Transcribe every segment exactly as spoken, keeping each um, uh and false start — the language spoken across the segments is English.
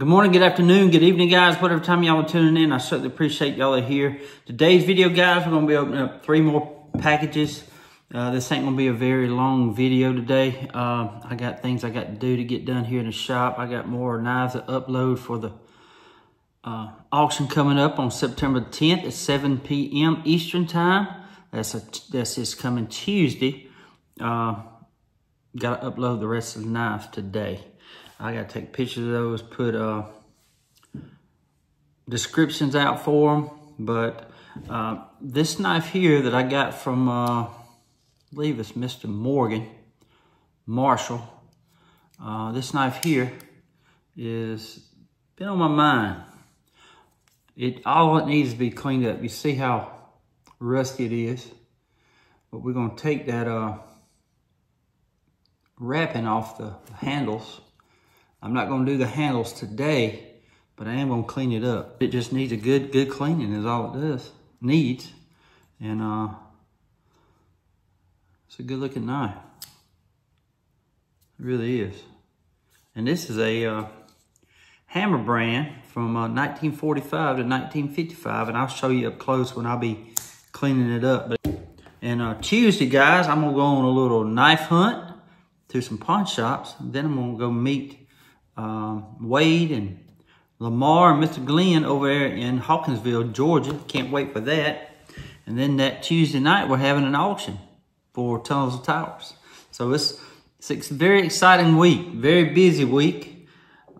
Good morning, good afternoon, good evening, guys. Whatever time y'all are tuning in, I certainly appreciate y'all are here. Today's video, guys, we're going to be opening up three more packages. Uh, this ain't going to be a very long video today. Uh, I got things I got to do to get done here in the shop. I got more knives to upload for the uh, auction coming up on September tenth at seven P M Eastern Time. That's, a, that's this coming Tuesday. Uh, got to upload the rest of the knives today. I gotta take pictures of those, put uh, descriptions out for them. But uh, this knife here that I got from, uh, I believe it's Mister Morgan Marshall. Uh, this knife here is been on my mind. It all it needs to be cleaned up. You see how rusty it is, but we're gonna take that uh, wrapping off the handles. I'm not gonna do the handles today, but I am gonna clean it up. It just needs a good, good cleaning is all it does, needs. And uh, it's a good looking knife, it really is. And this is a uh, Hammerbrand from uh, nineteen forty-five to nineteen fifty-five, and I'll show you up close when I'll be cleaning it up. And uh, Tuesday, guys, I'm gonna go on a little knife hunt to some pawn shops, and then I'm gonna go meet Um, Wade and Lamar and Mister Glenn over there in Hawkinsville, Georgia. Can't wait for that. And then that Tuesday night, we're having an auction for Tunnels to Towers. So it's, it's a very exciting week, very busy week.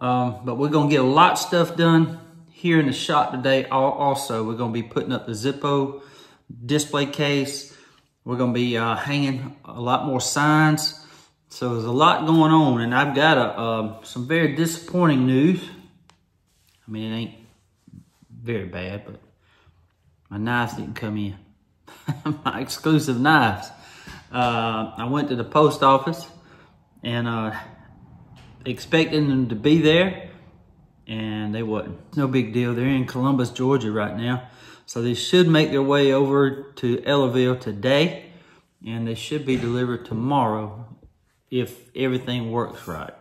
Um, but we're going to get a lot of stuff done here in the shop today. Also, we're going to be putting up the Zippo display case. We're going to be uh, hanging a lot more signs. So there's a lot going on, and I've got a, uh, some very disappointing news. I mean, it ain't very bad, but my knives didn't come in. My exclusive knives. Uh, I went to the post office and uh, expecting them to be there, and they wasn't. It's no big deal. They're in Columbus, Georgia right now. So they should make their way over to Ellaville today, and they should be delivered tomorrow, if everything works right.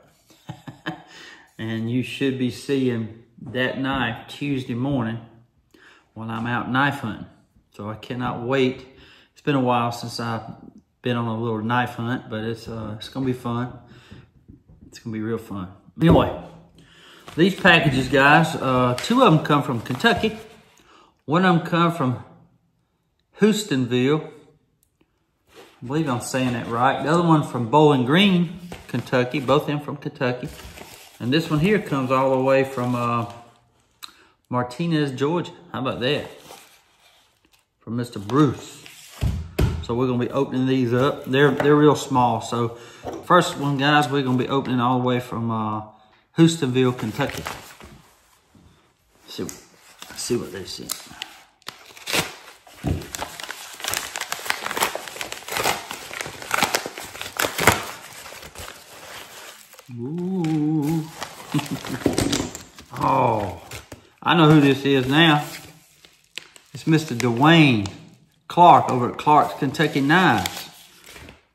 And you should be seeing that knife Tuesday morning when I'm out knife hunting. So I cannot wait. It's been a while since I've been on a little knife hunt, but it's uh, it's gonna be fun. It's gonna be real fun. Anyway, these packages, guys, uh, two of them come from Kentucky. One of them come from Houstonville. I believe I'm saying that right. The other one from Bowling Green, Kentucky. Both of them from Kentucky. And this one here comes all the way from uh, Martinez, Georgia. How about that? From Mister Bruce. So we're going to be opening these up. They're they're real small. So first one, guys, we're going to be opening all the way from uh, Houstonville, Kentucky. Let's see, let's see what they see. Ooh. Oh, I know who this is now. It's Mister Dwayne Clark over at Clark's Kentucky Knives.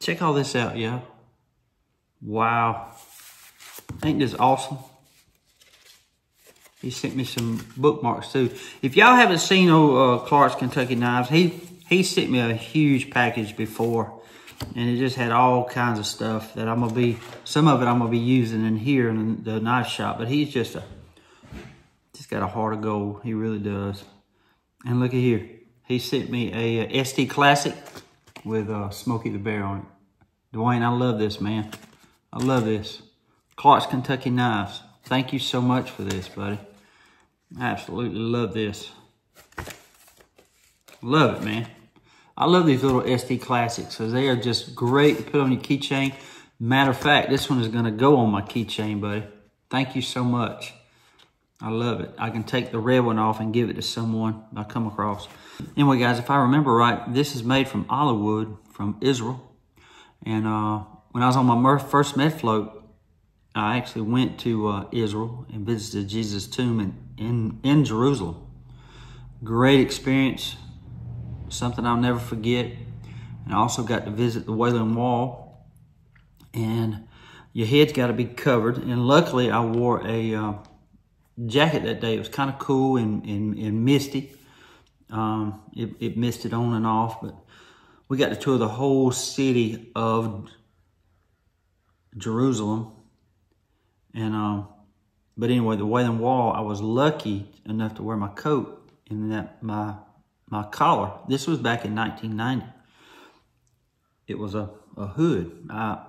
Check all this out, yo. Wow. Ain't this awesome? He sent me some bookmarks, too. If y'all haven't seen old uh, Clark's Kentucky Knives, he, he sent me a huge package before. And it just had all kinds of stuff that I'm going to be, some of it I'm going to be using in here in the knife shop. But he's just a, just got a heart of gold. He really does. And look at here. He sent me a, a S D Classic with uh, Smokey the Bear on it. Dwayne, I love this, man. I love this. Clark's Kentucky Knives. Thank you so much for this, buddy. I absolutely love this. Love it, man. I love these little S D Classics, because they are just great to put on your keychain. Matter of fact, this one is going to go on my keychain, buddy. Thank you so much. I love it. I can take the red one off and give it to someone I come across. Anyway, guys, if I remember right, this is made from olive wood from Israel. And uh, when I was on my first med float, I actually went to uh, Israel and visited Jesus' tomb in, in, in Jerusalem. Great experience. Something I'll never forget. And I also got to visit the Wailing Wall, and your head's got to be covered. And luckily I wore a uh, jacket that day. It was kind of cool and, and, and misty. Um, it, it misted on and off, but we got to tour the whole city of Jerusalem. And um, but anyway, the Wailing Wall, I was lucky enough to wear my coat and that my my collar. This was back in nineteen ninety. It was a, a hood. I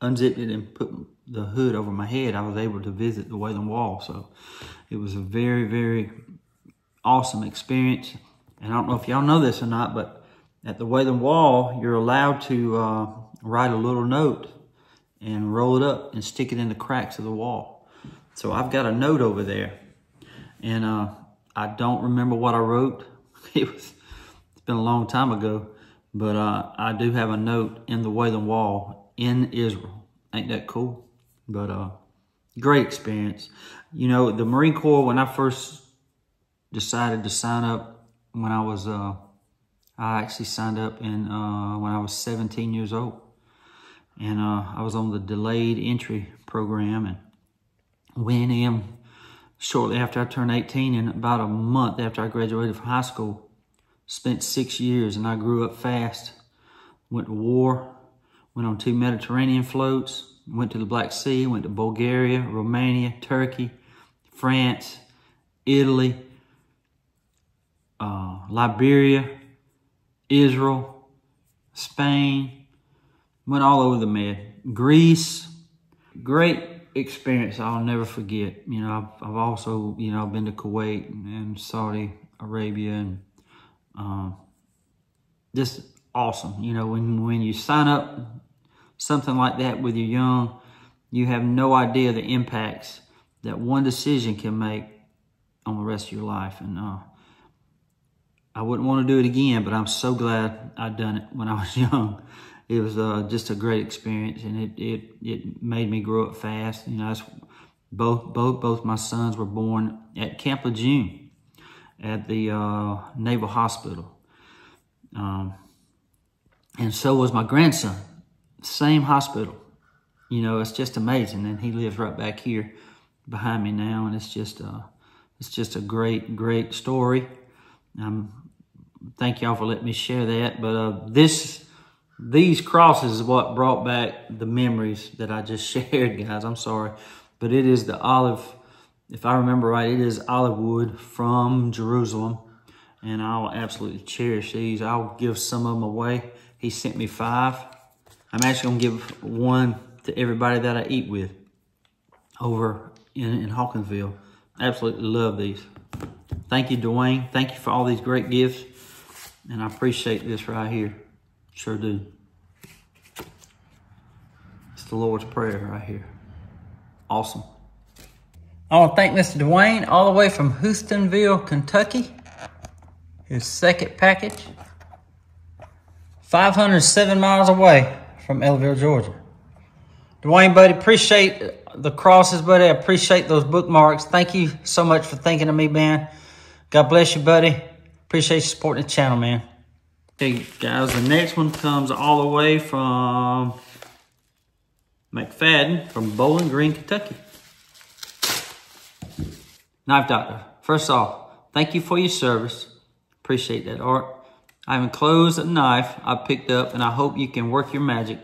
unzipped it and put the hood over my head. I was able to visit the Wailing Wall. So it was a very, very awesome experience. And I don't know if y'all know this or not, but at the Wailing Wall, you're allowed to uh, write a little note and roll it up and stick it in the cracks of the wall. So I've got a note over there. And uh, I don't remember what I wrote. It was, it's been a long time ago. But uh, I do have a note in the Wailing Wall in Israel. Ain't that cool? But uh, great experience. You know, the Marine Corps, when I first decided to sign up, when I was, uh, I actually signed up in, uh, when I was seventeen years old. And uh, I was on the delayed entry program and went in shortly after I turned eighteen, and about a month after I graduated from high school. Spent six years, and I grew up fast. Went to war, went on two Mediterranean floats, went to the Black Sea, went to Bulgaria, Romania, Turkey, France, Italy, uh, Liberia, Israel, Spain. Went all over the Med. Greece. Great experience I'll never forget. You know, I've, I've also, you know, I've been to Kuwait and Saudi Arabia, and Um, just awesome. You know, when, when you sign up something like that with your young, you have no idea the impacts that one decision can make on the rest of your life. And uh, I wouldn't want to do it again, but I'm so glad I done it when I was young. It was uh, just a great experience, and it, it, it made me grow up fast. You know, it's, both, both, both my sons were born at Camp Lejeune, at the uh, Naval Hospital. Um, and so was my grandson, same hospital. You know, it's just amazing. And he lives right back here behind me now. And it's just, uh, it's just a great, great story. Um, thank y'all for letting me share that. But uh, this, these crosses is what brought back the memories that I just shared, guys. I'm sorry, but it is the olive. If I remember right, it is olive wood from Jerusalem, and I'll absolutely cherish these. I'll give some of them away. He sent me five. I'm actually gonna give one to everybody that I eat with over in, in Hawkinsville. Absolutely love these. Thank you, Dwayne. Thank you for all these great gifts, and I appreciate this right here. Sure do. It's the Lord's Prayer right here. Awesome. I want to thank Mister Dwayne all the way from Houstonville, Kentucky. His second package. five hundred seven miles away from Ellaville, Georgia. Dwayne, buddy, appreciate the crosses, buddy. I appreciate those bookmarks. Thank you so much for thinking of me, man. God bless you, buddy. Appreciate you supporting the channel, man. Okay, guys, the next one comes all the way from McFadden from Bowling Green, Kentucky. Knife Doctor, first off, thank you for your service. Appreciate that, Art. I've enclosed a knife I picked up, and I hope you can work your magic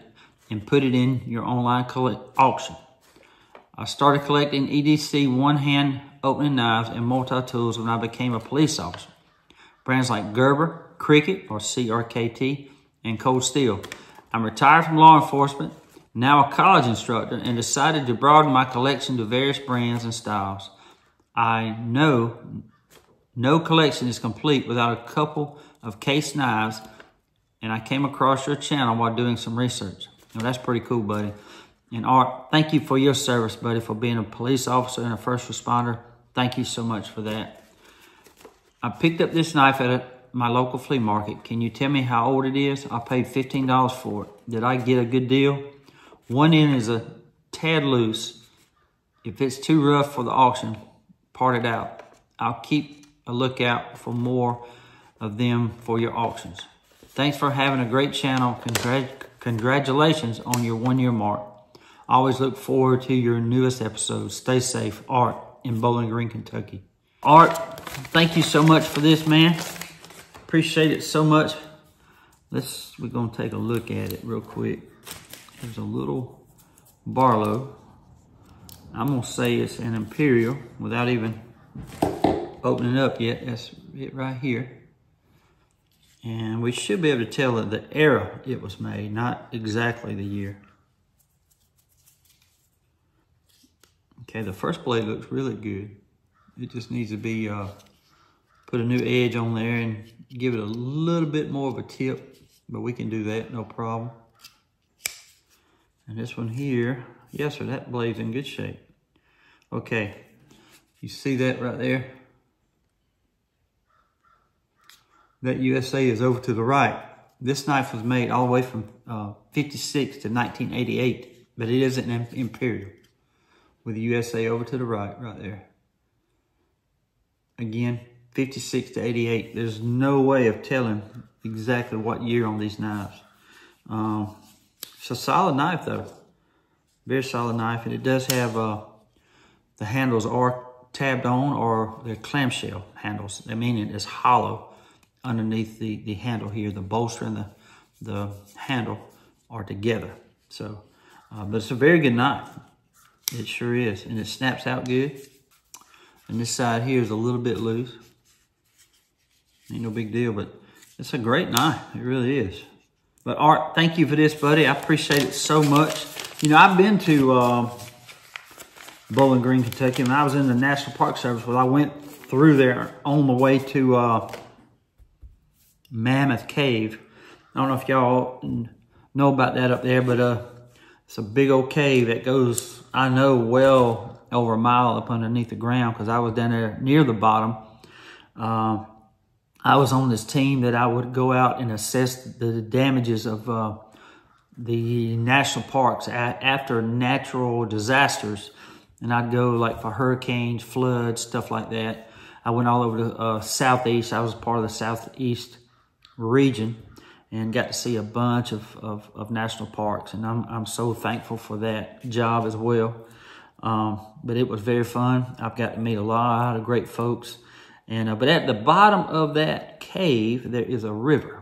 and put it in your online auction. I started collecting E D C one-hand opening knives and multi-tools when I became a police officer. Brands like Gerber, Cricket, or C R K T, and Cold Steel. I'm retired from law enforcement, now a college instructor, and decided to broaden my collection to various brands and styles. I know no collection is complete without a couple of Case knives, and I came across your channel while doing some research. Now, that's pretty cool, buddy. And Art, thank you for your service, buddy, for being a police officer and a first responder. Thank you so much for that. I picked up this knife at a, my local flea market. Can you tell me how old it is? I paid fifteen dollars for it. Did I get a good deal? One end is a tad loose. If it's too rough for the auction, part it out. I'll keep a lookout for more of them for your auctions. Thanks for having a great channel. Congrat congratulations on your one year mark. Always look forward to your newest episodes. Stay safe, Art. in Bowling Green, Kentucky. Art, thank you so much for this, man. Appreciate it so much. Let's, we're gonna take a look at it real quick. There's a little Barlow. I'm gonna say it's an Imperial without even opening it up yet. That's it right here. And we should be able to tell that the era it was made, not exactly the year. Okay, the first blade looks really good. It just needs to be, uh, put a new edge on there and give it a little bit more of a tip, but we can do that, no problem. And this one here, yes sir, that blade's in good shape. Okay, you see that right there? That U S A is over to the right. This knife was made all the way from uh, fifty-six to nineteen eighty-eight, but it is an Imperial with the U S A over to the right, right there. Again, fifty-six to eighty-eight. There's no way of telling exactly what year on these knives. Um, it's a solid knife though, very solid knife, and it does have uh, the handles are tabbed on, or they're clamshell handles. I mean, it's hollow underneath the, the handle here. The bolster and the, the handle are together. So, uh, but it's a very good knife. It sure is, and it snaps out good. And this side here is a little bit loose. Ain't no big deal, but it's a great knife. It really is. But Art, thank you for this, buddy. I appreciate it so much. You know, I've been to uh, Bowling Green, Kentucky, and I was in the National Park Service. Well, I went through there on the way to uh, Mammoth Cave. I don't know if y'all know about that up there, but uh, it's a big old cave that goes, I know, well over a mile up underneath the ground, because I was down there near the bottom. Uh, I was on this team that I would go out and assess the damages of uh, the national parks after natural disasters. And I'd go like for hurricanes, floods, stuff like that. I went all over the uh, southeast. I was part of the southeast region and got to see a bunch of, of, of national parks. And I'm, I'm so thankful for that job as well. Um, but it was very fun. I've got to meet a lot of great folks. And uh, but at the bottom of that cave, there is a river.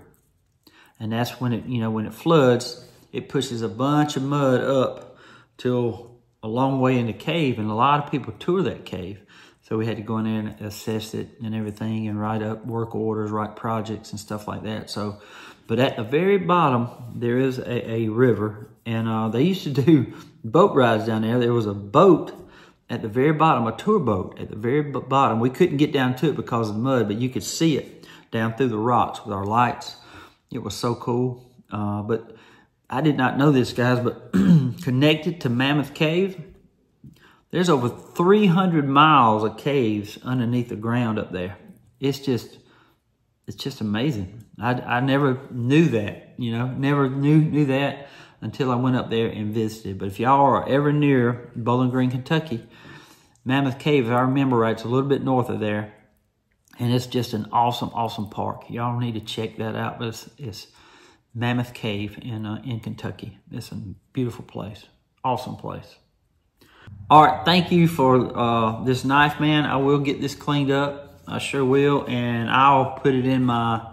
And that's when it, you know, when it floods, it pushes a bunch of mud up till a long way in the cave. And a lot of people tour that cave. So we had to go in there and assess it and everything and write up work orders, write projects and stuff like that. So, but at the very bottom, there is a, a river. And uh, they used to do boat rides down there. There was a boat at the very bottom, a tour boat at the very bottom. We couldn't get down to it because of the mud, but you could see it down through the rocks with our lights. It was so cool. Uh, but I did not know this, guys, but connected to Mammoth Cave, there's over three hundred miles of caves underneath the ground up there. It's just, it's just amazing. I, I never knew that, you know, never knew, knew that until I went up there and visited. But if y'all are ever near Bowling Green, Kentucky, Mammoth Cave, if I remember right, it's a little bit north of there. And it's just an awesome, awesome park. Y'all need to check that out. But it's, it's Mammoth Cave in, uh, in Kentucky. It's a beautiful place, awesome place. All right, thank you for uh, this knife, man. I will get this cleaned up. I sure will. And I'll put it in my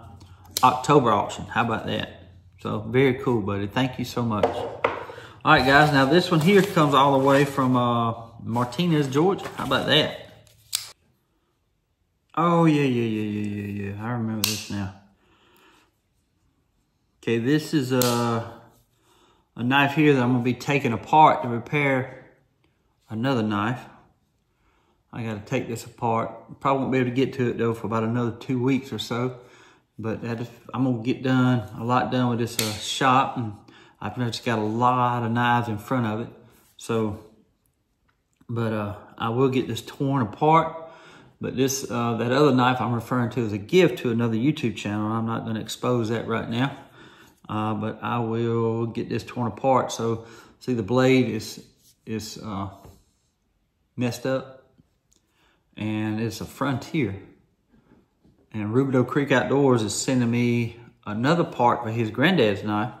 October auction. How about that? So very cool, buddy. Thank you so much. All right, guys. Now this one here comes all the way from uh, Martinez, Georgia. How about that? Oh, yeah, yeah, yeah, yeah, yeah, yeah. I remember this now. Okay, this is a, a knife here that I'm going to be taking apart to repair another knife. I gotta take this apart. Probably won't be able to get to it though for about another two weeks or so. But that is, I'm gonna get done, a lot done with this uh, shop, and I've just got a lot of knives in front of it. So, but uh, I will get this torn apart. But this, uh, that other knife I'm referring to is a gift to another YouTube channel. I'm not gonna expose that right now. Uh, but I will get this torn apart. So, see the blade is, is, uh, messed up, and it's a Frontier. And Rubidoux Creek Outdoors is sending me another part for his granddad's knife,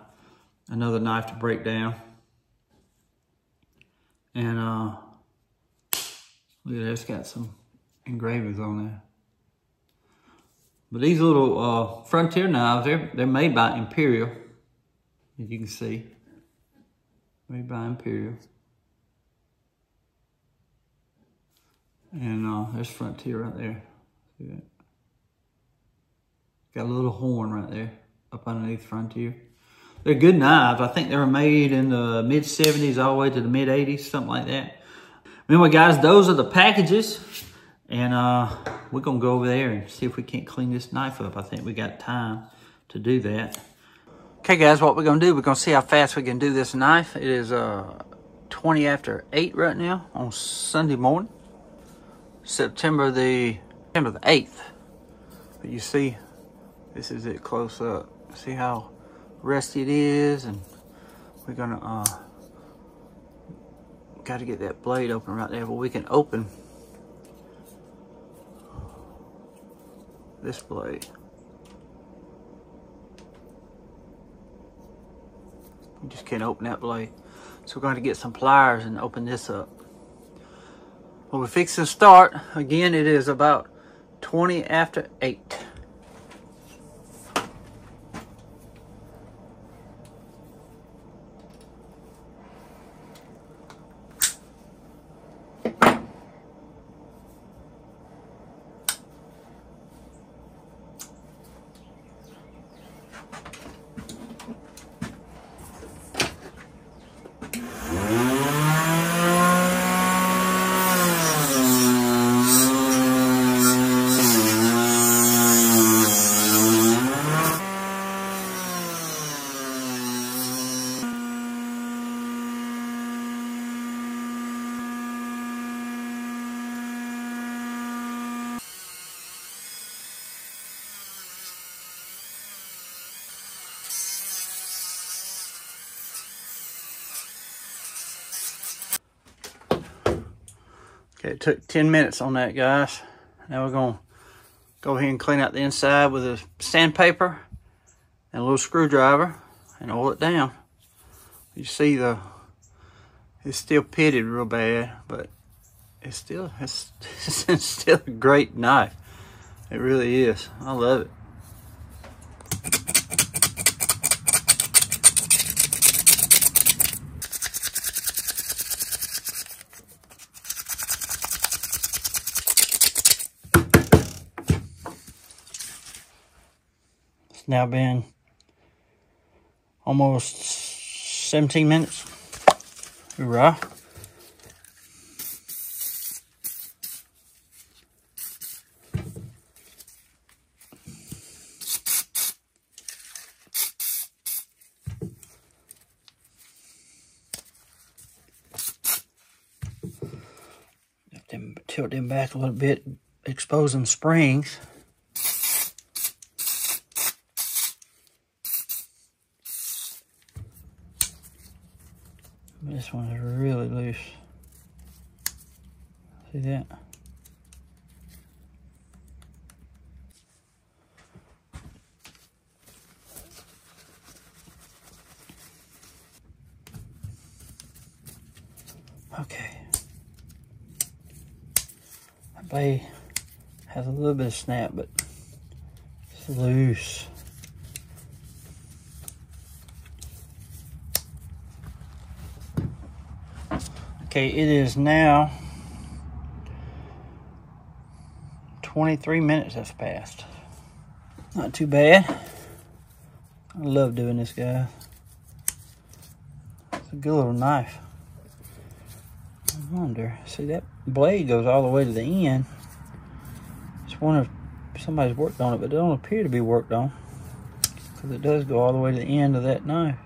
another knife to break down. And uh, Look at that, it's got some engravings on there. But these little uh, Frontier knives, they're, they're made by Imperial, as you can see. Made by Imperial. And uh, there's Frontier right there. See that? Got a little horn right there up underneath Frontier. They're good knives. I think they were made in the mid seventies all the way to the mid eighties, something like that. Anyway, guys, those are the packages. And uh, we're going to go over there and see if we can't clean this knife up. I think we got time to do that. Okay, guys, what we're going to do, we're going to see how fast we can do this knife. It is uh, twenty after eight right now on Sunday morning, September the, September the eighth. But you see, this is it close up. See how rusty it is? And we're going to, uh, got to get that blade open right there. But we can open this blade. You just can't open that blade. So we're going to get some pliers and open this up. Well, we're fixing to start. Again, it is about twenty after eight. It took ten minutes on that, guys. Now we're gonna go ahead and clean out the inside with a sandpaper and a little screwdriver and oil it down. You see the, it's still pitted real bad, but it's still, it's, it's still a great knife. It really is, I love it. Now been almost seventeen minutes. Hoorah. Them, tilt them back a little bit, exposing springs. This one is really loose. See that? Okay. The blade has a little bit of snap, but it's loose. Okay, it is now twenty-three minutes has passed. Not too bad. I love doing this, guys. It's a good little knife. I wonder, see that blade goes all the way to the end. It's one of, somebody's worked on it, but it don't appear to be worked on, because it does go all the way to the end of that knife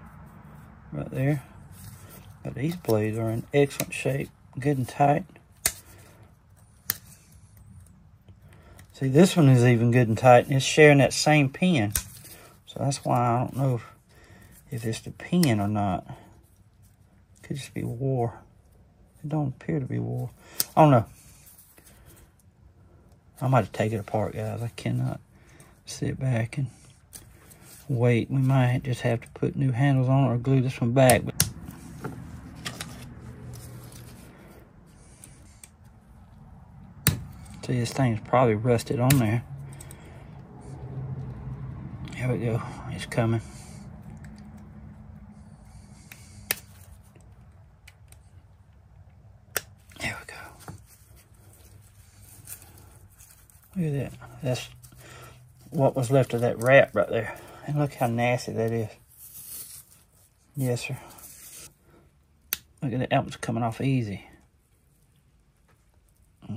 right there. But these blades are in excellent shape, good and tight. See, this one is even good and tight, and it's sharing that same pin. So that's why I don't know if, if it's the pin or not. Could just be wore. It don't appear to be wore. I don't know. I might have to take it apart, guys. I cannot sit back and wait. We might just have to put new handles on or glue this one back. But See, this thing's probably rusted on there. There we go. It's coming. There we go. Look at that. That's what was left of that wrap right there. And look how nasty that is. Yes, sir. Look at that. That one's coming off easy.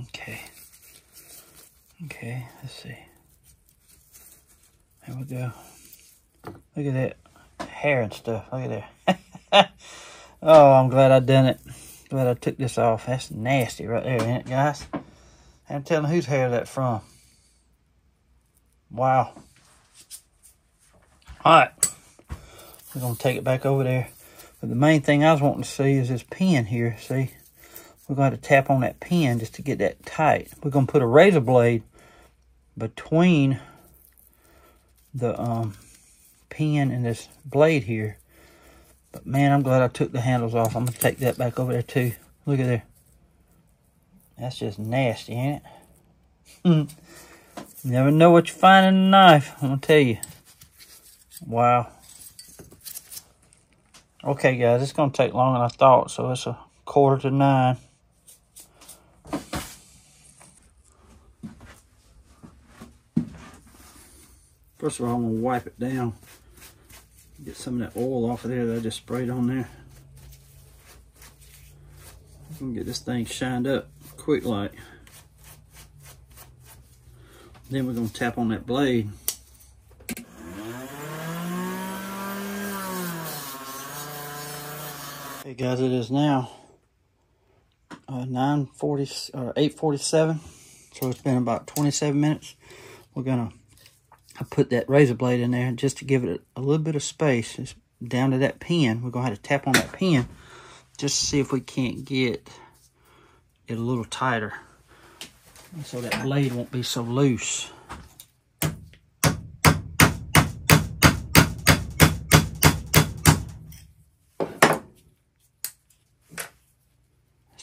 Okay. Okay, let's see. There we go. Look at that hair and stuff. Look at that. Oh, I'm glad I done it. Glad I took this off. That's nasty right there, ain't it, guys? I'm telling whose hair that from. Wow. Alright. We're going to take it back over there. But the main thing I was wanting to see is this pin here, see? We're going to tap on that pin just to get that tight. We're going to put a razor blade between the um, pin and this blade here. But man, I'm glad I took the handles off. I'm going to take that back over there too. Look at there. That's just nasty, ain't it? You never know what you find in a knife, I'm going to tell you. Wow. Okay, guys, it's going to take longer than I thought, so it's a quarter to nine. First of all, I'm going to wipe it down. Get some of that oil off of there that I just sprayed on there. I'm going to get this thing shined up quick like. Then we're going to tap on that blade. Hey guys, it is now uh, nine forty or eight forty-seven, so it's been about twenty-seven minutes. We're going to I put that razor blade in there just to give it a, a little bit of space. It's down to that pin. We're going to have to tap on that pin just to see if we can't get it a little tighter so that blade won't be so loose. It's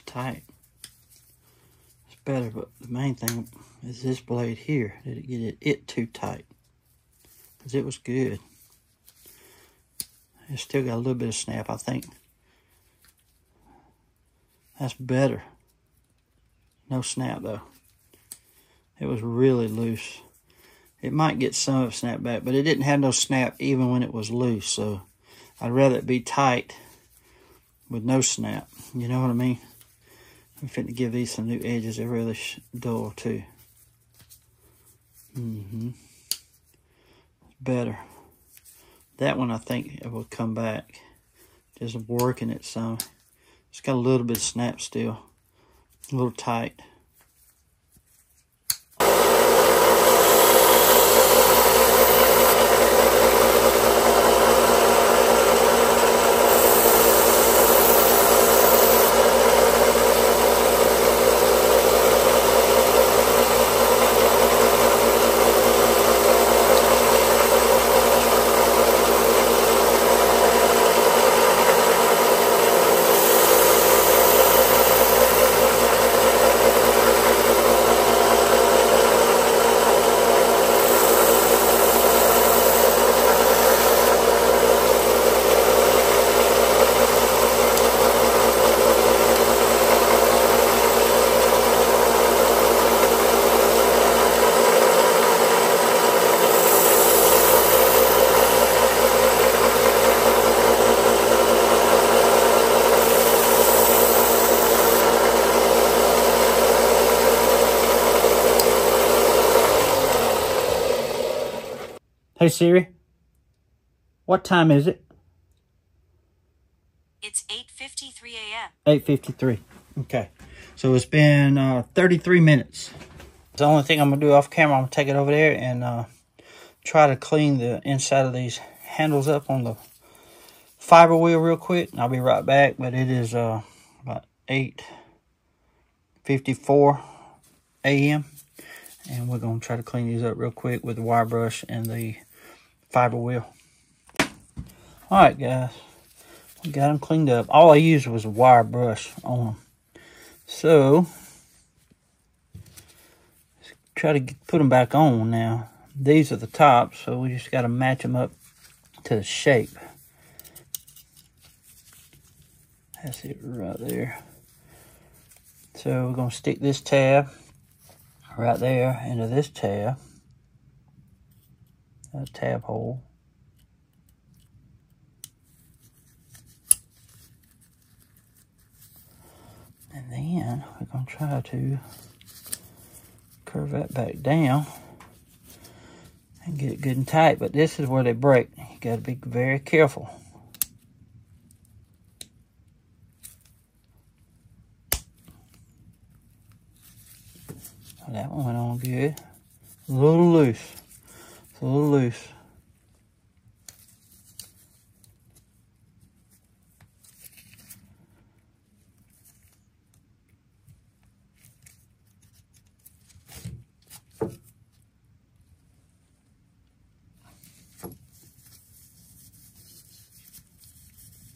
tight. It's better, but the main thing is this blade here. Did it get it, it too tight? Because it was good. It's still got a little bit of snap, I think. That's better. No snap, though. It was really loose. It might get some of snap back, but it didn't have no snap even when it was loose. So I'd rather it be tight with no snap. You know what I mean? I'm finna give these some new edges. They're really dull, too. Mm-hmm. Better. That one, I think it will come back. Just working it some. It's got a little bit of snap still. A little tight. Hey Siri, what time is it? It's eight fifty-three a m eight fifty-three. Okay. So it's been uh, thirty-three minutes. The only thing I'm going to do off camera, I'm going to take it over there and uh, try to clean the inside of these handles up on the fiber wheel real quick. And I'll be right back, but it is uh, about eight fifty-four a m And we're going to try to clean these up real quick with the wire brush and the fiber wheel. Alright guys, we got them cleaned up. All I used was a wire brush on them. So, try to put them back on now. These are the tops, so we just got to match them up to the shape. That's it right there. So we're going to stick this tab right there into this tab. That tab hole. And then we're going to try to curve that back down and get it good and tight. But this is where they break. You got to be very careful. That one went on good. A little loose. It's a little loose.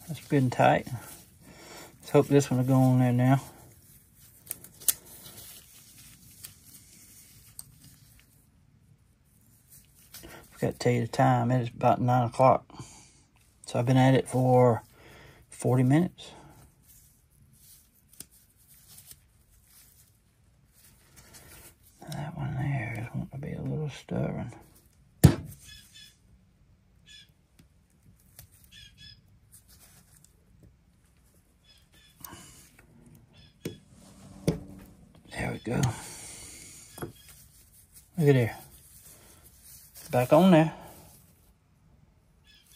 That's good and tight. Let's hope this one will go on there now. I forgot to tell you the time. It is about nine o'clock. So I've been at it for forty minutes. That one there is wanting to be a little stubborn. There we go. Look at there. Back on there.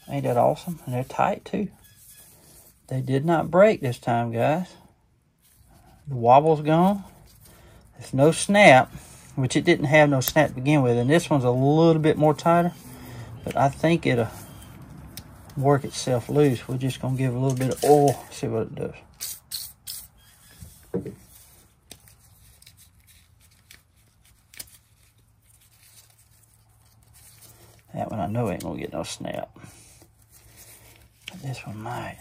Ain't that awesome? And they're tight too. They did not break this time, guys. The wobble's gone. There's no snap, which it didn't have no snap to begin with. And this one's a little bit more tighter, but I think it'll work itself loose. We're just gonna give it a little bit of oil, see what it does. That one I know ain't gonna get no snap. But this one might.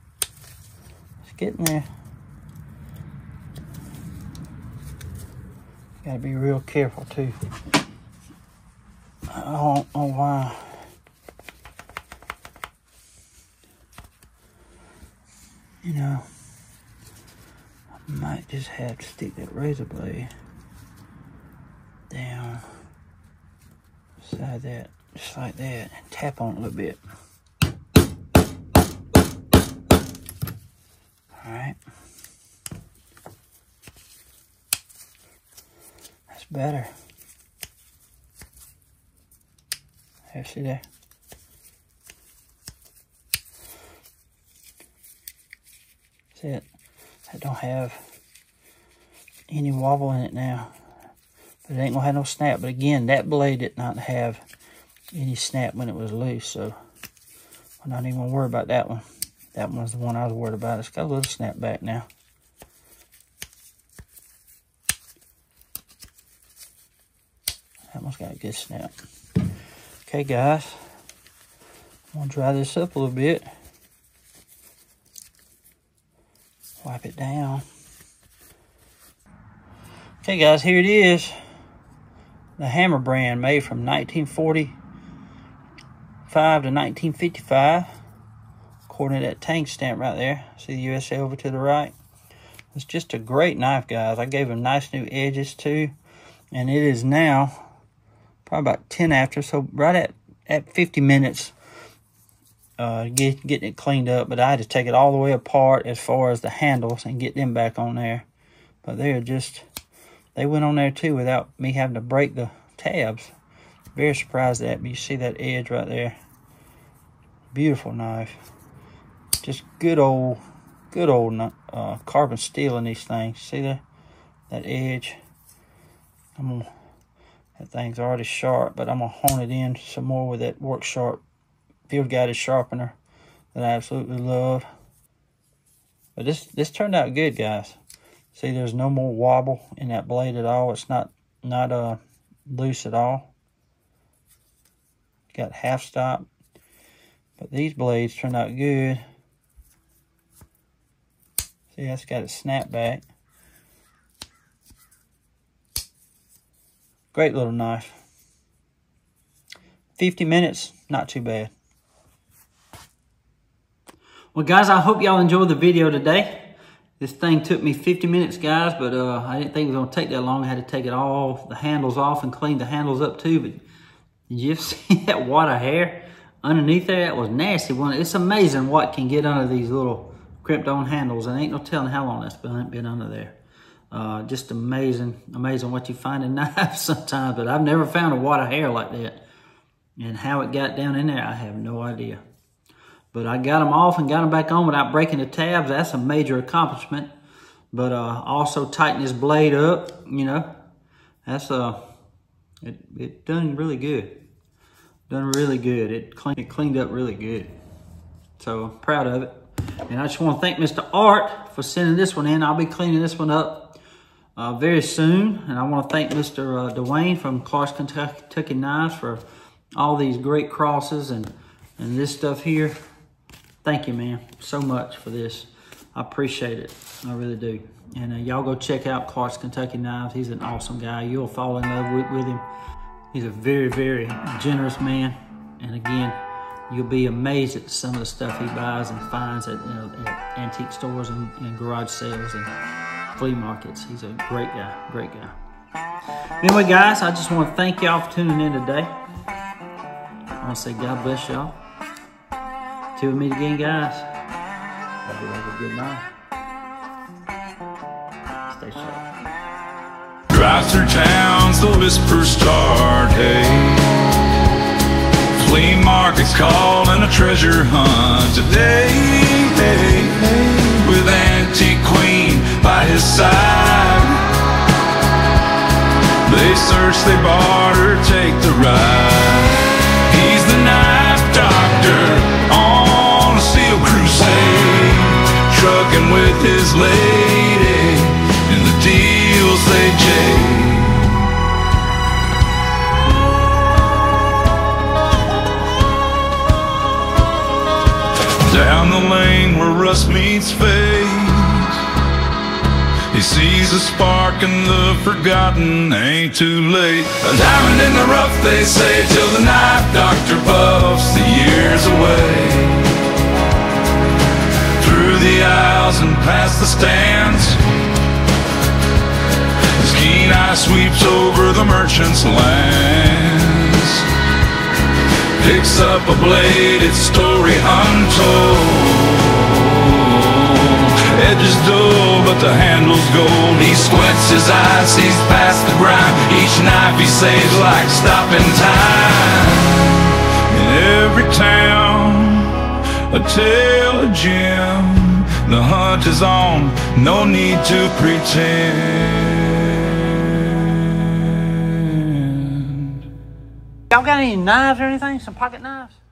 It's getting there. Gotta be real careful too. I don't know why. You know. Might just have to stick that razor blade down beside that, just like that, and tap on it a little bit. All right. That's better. There, see there? See it? It don't have any wobble in it now, but it ain't gonna have no snap. But again, that blade did not have any snap when it was loose, so I'm not even gonna worry about that one. That one was the one I was worried about. It's got a little snap back now. That one's got a good snap. Okay, guys, I'm gonna dry this up a little bit. Wipe it down. Okay, guys, here it is. The Hammerbrand, made from nineteen forty-five to nineteen fifty-five. According to that tank stamp right there. See the U S A over to the right? It's just a great knife, guys. I gave them nice new edges, too. And it is now probably about ten after. So right at, at fifty minutes. Uh, get, getting it cleaned up, but I had to take it all the way apart as far as the handles and get them back on there. But they're just, they went on there too without me having to break the tabs. Very surprised at that, but you see that edge right there. Beautiful knife. Just good old, good old uh, carbon steel in these things. See that? That edge. I'm gonna, that thing's already sharp, but I'm going to hone it in some more with that Work Sharp Field Guided Sharpener that I absolutely love. But this this turned out good, guys. See, there's no more wobble in that blade at all. It's not not uh loose at all. Got half stop. But these blades turned out good. See, that's got a snap back. Great little knife. fifty minutes, not too bad. Well, guys, I hope y'all enjoyed the video today. This thing took me fifty minutes, guys, but uh, I didn't think it was going to take that long. I had to take it all, the handles off and clean the handles up too. But did you see that wad of hair underneath there? That was nasty. One. It's amazing what can get under these little crimped on handles. And ain't no telling how long that's been, been under there. Uh, just amazing, amazing what you find in knives sometimes. But I've never found a wad of hair like that. And how it got down in there, I have no idea. But I got them off and got them back on without breaking the tabs. That's a major accomplishment. But uh, also tighten this blade up, you know. That's uh, it, it done really good. Done really good. It cleaned, it cleaned up really good. So proud of it. And I just want to thank Mister Art for sending this one in. I'll be cleaning this one up uh, very soon. And I want to thank Mister Uh, Dwayne from Clark's Kentucky Knives for all these great crosses and, and this stuff here. Thank you, man, so much for this. I appreciate it. I really do. And uh, y'all go check out Clark's Kentucky Knives. He's an awesome guy. You'll fall in love with, with him. He's a very, very generous man. And again, you'll be amazed at some of the stuff he buys and finds at, you know, at antique stores and, and garage sales and flea markets. He's a great guy, great guy. Anyway, guys, I just want to thank y'all for tuning in today. I want to say God bless y'all. Till we meet again, guys. Hope you have a good night. Stay safe. Drive through towns, the whispers start, hey. Flea markets calling a treasure hunt today, hey, hey. With Antique Queen by his side. They search, they barter, take the ride. He's the knife doctor. Crusade, trucking with his lady, and the deals they jade. Down the lane where rust meets face, he sees a spark in the forgotten, ain't too late. A diamond in the rough, they say, till the knife doctor puffs the years away. Through the aisles and past the stands, his keen eye sweeps over the merchant's lands. Picks up a blade, its story untold. Edges dull, but the handle's gold. He squints his eyes, sees past the grime. Each knife he saves like stopping time. In every town, a tale of Jim, the hunt is on, no need to pretend. Y'all got any knives or anything? Some pocket knives?